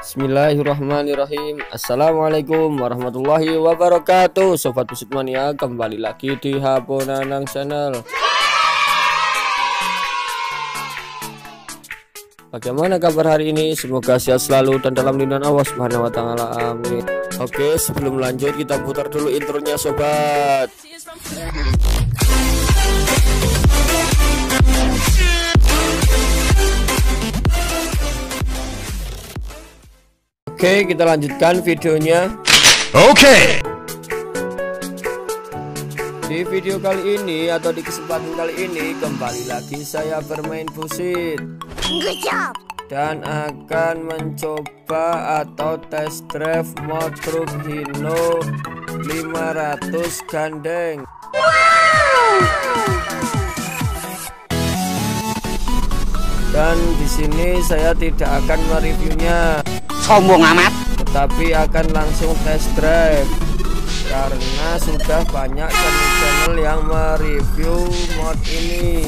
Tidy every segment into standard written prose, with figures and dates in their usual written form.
Bismillahirrahmanirrahim. Assalamualaikum warahmatullahi wabarakatuh. Sobat Bussid Mania, kembali lagi di Haponanang Channel. Bagaimana kabar hari ini? Semoga sehat selalu dan dalam lindungan Allah Subhanahu wa taala. Amin. Oke, sebelum lanjut kita putar dulu intronya, sobat. Oke, kita lanjutkan videonya. Oke. Di video kali ini atau di kesempatan kali ini kembali lagi saya bermain Bussid. Good job. Dan akan mencoba atau test drive mod truk Hino 500 gandeng. Wow. Dan di sini saya tidak akan mereviewnya, sombong amat, tetapi akan langsung test drive karena sudah banyak channel yang mereview mod ini.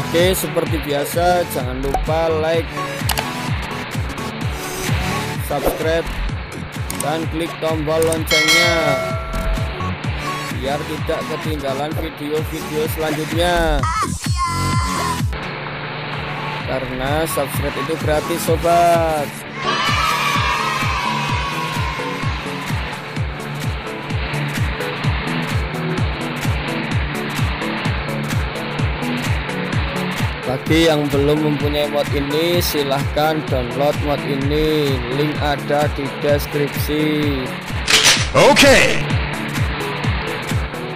Oke, seperti biasa jangan lupa like, subscribe, dan klik tombol loncengnya biar tidak ketinggalan video-video selanjutnya, karena subscribe itu gratis, sobat. Bagi yang belum mempunyai mod ini, silahkan download mod ini. Link ada di deskripsi. Oke.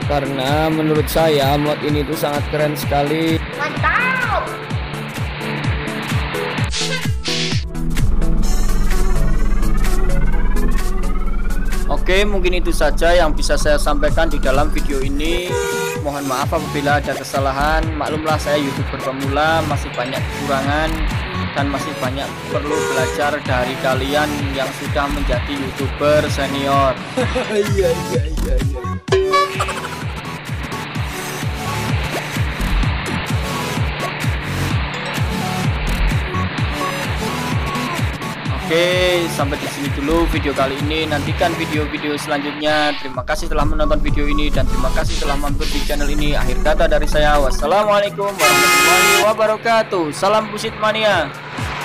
Karena menurut saya mod ini tuh sangat keren sekali. Mantap. Oke, mungkin itu saja yang bisa saya sampaikan di dalam video ini. Mohon maaf apabila ada kesalahan. Maklumlah saya YouTuber pemula, masih banyak kekurangan dan masih banyak perlu belajar dari kalian yang sudah menjadi YouTuber senior. Oke, sampai di sini dulu video kali ini. Nantikan video-video selanjutnya. Terima kasih telah menonton video ini dan terima kasih telah mampir di channel ini. Akhir kata dari saya, wassalamualaikum warahmatullahi wabarakatuh. Salam Bussid Mania.